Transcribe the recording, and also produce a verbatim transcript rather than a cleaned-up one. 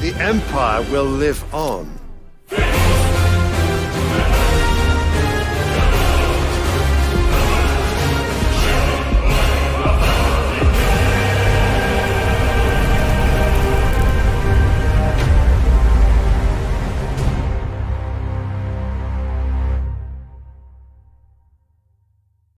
The Empire will live on.